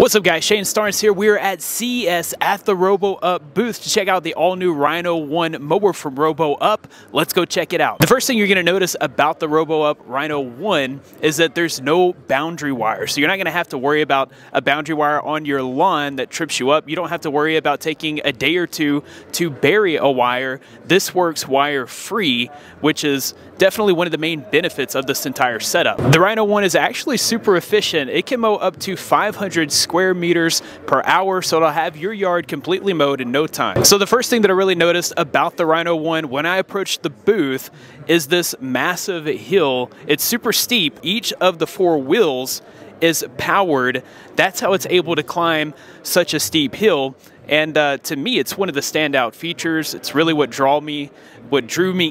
What's up guys, Shane Starnes here. We're at CES at the RoboUp booth to check out the all new Rhino One mower from RoboUp. Let's go check it out. The first thing you're gonna notice about the RoboUp Rhino One is that there's no boundary wire. So you're not gonna have to worry about a boundary wire on your lawn that trips you up. You don't have to worry about taking a day or two to bury a wire. This works wire free, which is definitely one of the main benefits of this entire setup. The Rhino One is actually super efficient. It can mow up to 500 square meters per hour, so it'll have your yard completely mowed in no time. So the first thing that I really noticed about the Rhino One when I approached the booth is this massive hill. It's super steep. Each of the four wheels is powered. That's how it's able to climb such a steep hill. And to me, it's one of the standout features. It's really what drew me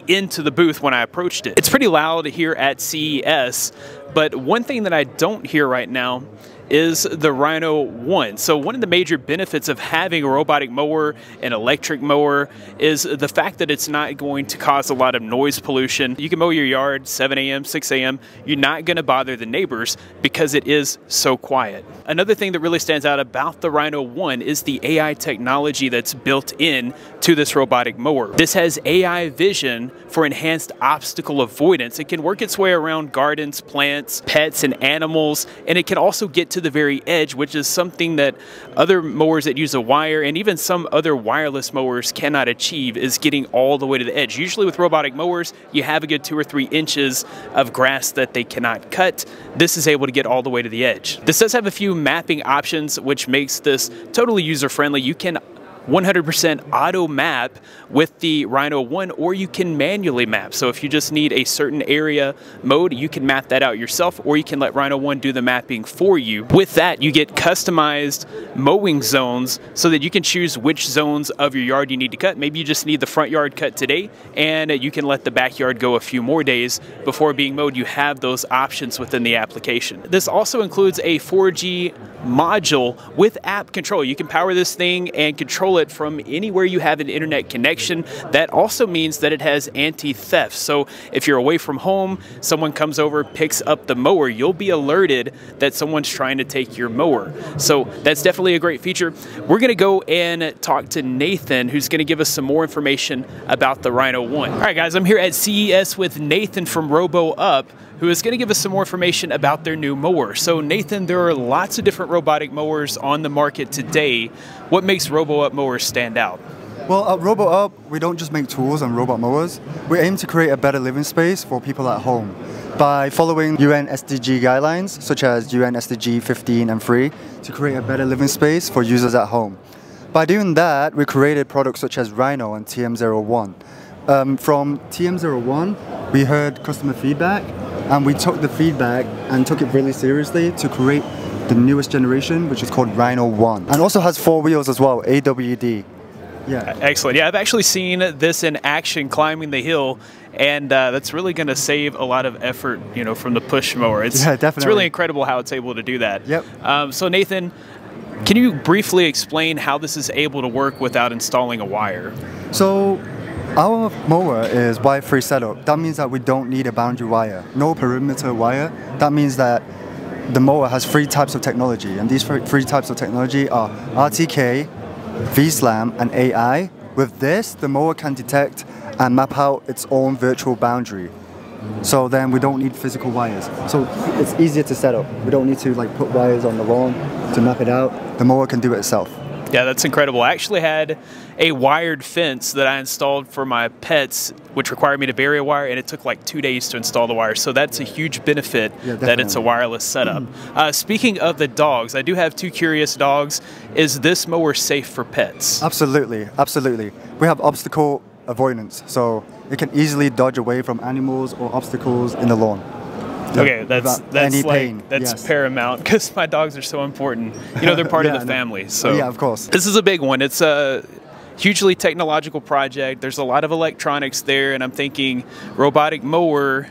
into the booth when I approached it. It's pretty loud here at CES, but one thing that I don't hear right now is the Rhino One. So one of the major benefits of having a robotic mower and electric mower is the fact that it's not going to cause a lot of noise pollution. You can mow your yard 7 a.m., 6 a.m. You're not gonna bother the neighbors because it is so quiet. Another thing that really stands out about the Rhino One is the AI technology that's built in to this robotic mower. This has AI vision for enhanced obstacle avoidance. It can work its way around gardens, plants, pets, and animals, and it can also get to the very edge, which is something that other mowers that use a wire and even some other wireless mowers cannot achieve, is getting all the way to the edge. Usually with robotic mowers, you have a good 2 or 3 inches of grass that they cannot cut. This is able to get all the way to the edge. This does have a few mapping options, which makes this totally user-friendly. You can 100% auto map with the Rhino One, or you can manually map. So if you just need a certain area mode, you can map that out yourself, or you can let Rhino One do the mapping for you. With that, you get customized mowing zones so that you can choose which zones of your yard you need to cut. Maybe you just need the front yard cut today, and you can let the backyard go a few more days before being mowed. You have those options within the application. This also includes a 4G module with app control. You can power this thing and control it from anywhere you have an internet connection. That also means that it has anti-theft. So if you're away from home, someone comes over, picks up the mower, you'll be alerted that someone's trying to take your mower. So that's definitely a great feature. We're gonna go and talk to Nathan, who's gonna give us some more information about the Rhino One. All right guys, I'm here at CES with Nathan from RoboUp, who is gonna give us some more information about their new mower. So Nathan, there are lots of different robotic mowers on the market today. What makes RoboUp mowers stand out? Well, at RoboUp, we don't just make tools and robot mowers. We aim to create a better living space for people at home by following UN SDG guidelines, such as UN SDG 15 and 3, to create a better living space for users at home. By doing that, we created products such as Rhino and TM01. From TM01, we heard customer feedback, and we took the feedback and took it really seriously to create the newest generation, which is called Rhino One. And also has 4 wheels as well, AWD. Yeah. Excellent. Yeah, I've actually seen this in action climbing the hill, and that's really going to save a lot of effort, you know, from the push mower. It's really incredible how it's able to do that. Yep. So Nathan, can you briefly explain how this is able to work without installing a wire? So our mower is wire-free setup. That means that we don't need a boundary wire, no perimeter wire. That means that the mower has 3 types of technology, and these 3 types of technology are RTK, VSLAM, and AI. With this, the mower can detect and map out its own virtual boundary. So then we don't need physical wires. So it's easier to set up. We don't need to like put wires on the lawn to map it out. The mower can do it itself. Yeah, that's incredible. I actually had a wired fence that I installed for my pets, which required me to bury a wire, and it took like 2 days to install the wire. So that's a huge benefit, that it's a wireless setup. Speaking of the dogs, I do have 2 curious dogs. Is this mower safe for pets? Absolutely, absolutely. We have obstacle avoidance, so it can easily dodge away from animals or obstacles in the lawn. Okay, that's paramount, because my dogs are so important. You know, they're part of the family. So yeah, of course. This is a big one. It's a hugely technological project. There's a lot of electronics there, and I'm thinking robotic mower.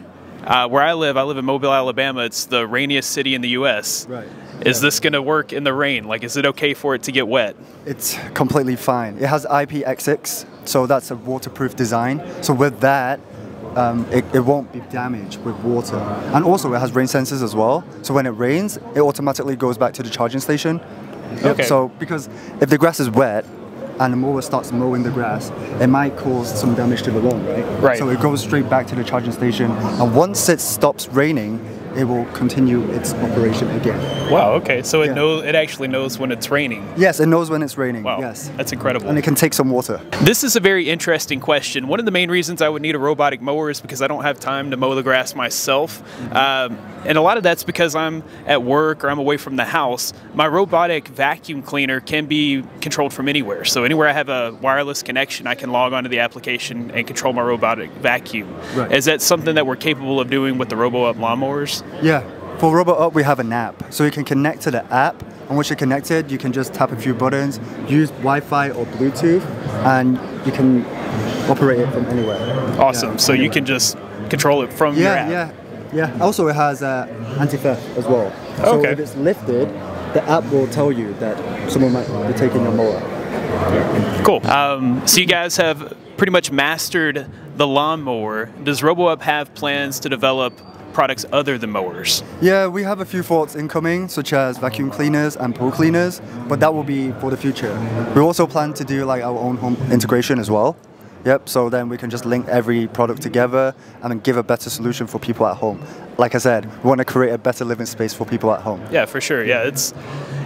Where I live in Mobile, Alabama. It's the rainiest city in the U.S. Right. Is this going to work in the rain? Like, is it okay for it to get wet? It's completely fine. It has IPX6, so that's a waterproof design. So with that, it won't be damaged with water. And also it has rain sensors as well. So when it rains, it automatically goes back to the charging station. Okay. So because if the grass is wet and the mower starts mowing the grass, it might cause some damage to the lawn, right? Right. So it goes straight back to the charging station, and once it stops raining, it will continue its operation again. Wow, okay. So it knows, it actually knows when it's raining. Yes, it knows when it's raining. Wow, yes. That's incredible. And it can take some water. This is a very interesting question. One of the main reasons I would need a robotic mower is because I don't have time to mow the grass myself. And a lot of that's because I'm at work or I'm away from the house. My robotic vacuum cleaner can be controlled from anywhere. So anywhere I have a wireless connection, I can log onto the application and control my robotic vacuum. Right. Is that something that we're capable of doing with the RoboUp lawnmowers? Yeah, for RoboUp we have an app, so you can connect to the app, and once you're connected you can just tap a few buttons, use Wi-Fi or Bluetooth, and you can operate it from anywhere. Awesome, so anywhere. You can just control it from your app. Yeah. Also it has anti-theft as well, so if it's lifted, the app will tell you that someone might be taking your mower. Cool. So you guys have pretty much mastered the lawnmower. Does RoboUp have plans to develop products other than mowers? Yeah, we have a few thoughts incoming, such as vacuum cleaners and pool cleaners, but that will be for the future. We also plan to do like our own home integration as well. Yep, so then we can just link every product together and then give a better solution for people at home. Like I said, we want to create a better living space for people at home. Yeah, for sure. Yeah, it's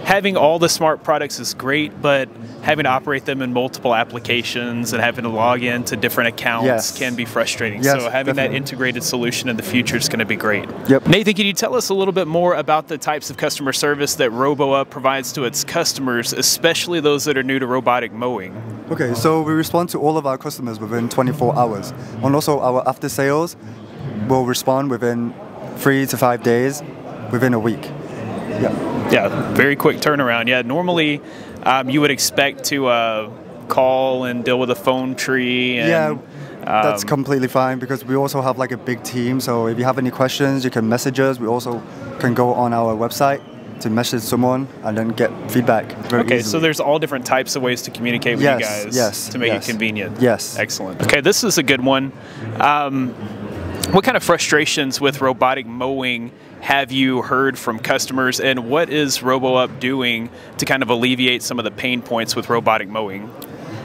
having all the smart products is great, but having to operate them in multiple applications and having to log in to different accounts can be frustrating. Yes, so having that integrated solution in the future is going to be great. Yep. Nathan, can you tell us a little bit more about the types of customer service that RoboUp provides to its customers, especially those that are new to robotic mowing? Okay, so we respond to all of our customers within 24 hours. And also our after sales will respond within 3 to 5 days, within a week. Yeah, yeah, very quick turnaround. Yeah, normally you would expect to call and deal with a phone tree. And, that's completely fine, because we also have like a big team. So if you have any questions, you can message us. We also can go on our website to message someone and then get feedback very easily. So there's all different types of ways to communicate with you guys to make it convenient. Yes. Excellent. Okay, this is a good one. What kind of frustrations with robotic mowing have you heard from customers, and what is RoboUp doing to kind of alleviate some of the pain points with robotic mowing?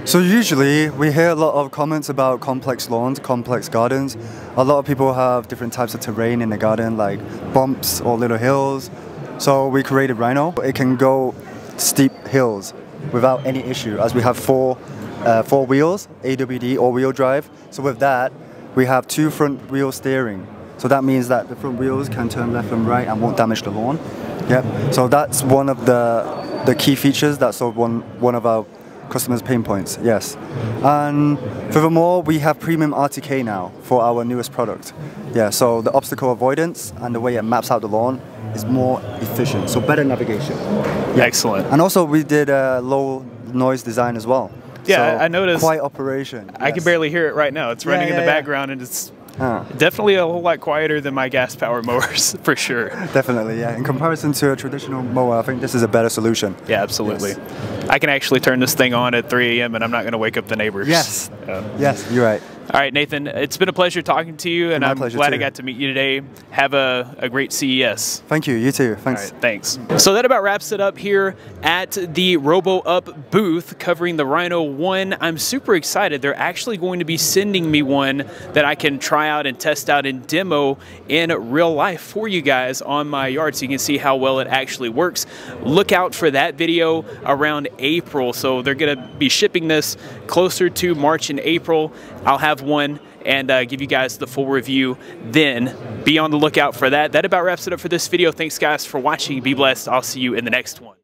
So usually we hear a lot of comments about complex lawns, complex gardens. A lot of people have different types of terrain in the garden, like bumps or little hills. So we created Rhino. It can go steep hills without any issue, as we have four wheels, AWD, all-wheel drive. So with that, we have 2 front wheel steering. So that means that the front wheels can turn left and right and won't damage the lawn. Yep. So that's one of the key features that solved one of our customers' pain points. Yes. And furthermore, we have premium RTK now for our newest product. Yeah. So the obstacle avoidance and the way it maps out the lawn is more efficient. So better navigation. Yep. Excellent. And also we did a low noise design as well. Yeah, so I noticed. Quiet operation. I can barely hear it right now. It's running in the background, and it's definitely a whole lot quieter than my gas powered mowers, for sure. Definitely, yeah. In comparison to a traditional mower, I think this is a better solution. Yeah, absolutely. Yes. I can actually turn this thing on at 3 a.m. and I'm not going to wake up the neighbors. Yes. Yes, you're right. All right, Nathan, it's been a pleasure talking to you, and I'm glad I got to meet you today. Have a great CES. Thank you. You too. Thanks. All right, thanks. So that about wraps it up here at the RoboUp booth covering the Rhino One. I'm super excited. They're actually going to be sending me one that I can try out and test out and demo in real life for you guys on my yard, so you can see how well it actually works. Look out for that video around April. So they're going to be shipping this closer to March and April. I'll have one and give you guys the full review then. Be on the lookout for that. That about wraps it up for this video. Thanks guys for watching. Be blessed. I'll see you in the next one.